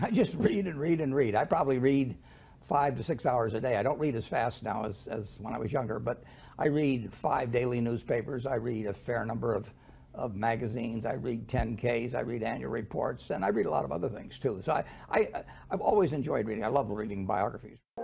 I just read and read and read. I probably read 5 to 6 hours a day. I don't read as fast now as when I was younger, but I read 5 daily newspapers. I read a fair number of magazines. I read 10Ks. I read annual reports, and I read a lot of other things too. So I've always enjoyed reading. I love reading biographies.